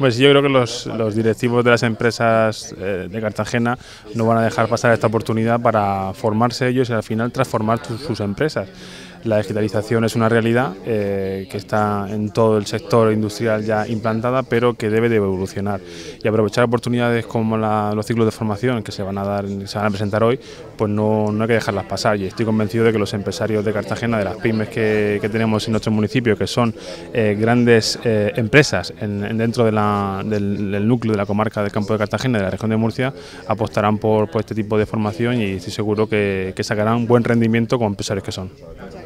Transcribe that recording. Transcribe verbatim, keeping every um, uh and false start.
Pues yo creo que los, los directivos de las empresas eh, de Cartagena no van a dejar pasar esta oportunidad para formarse ellos y al final transformar sus, sus empresas. La digitalización es una realidad eh, que está en todo el sector industrial ya implantada, pero que debe de evolucionar. Y aprovechar oportunidades como la, los ciclos de formación que se van a dar, se van a presentar hoy, pues no, no hay que dejarlas pasar. Y estoy convencido de que los empresarios de Cartagena, de las pymes que, que tenemos en nuestro municipio, que son eh, grandes eh, empresas en, en dentro de la, del, del núcleo de la comarca del Campo de Cartagena, de la región de Murcia, apostarán por, por este tipo de formación y estoy seguro que, que sacarán buen rendimiento como empresarios que son.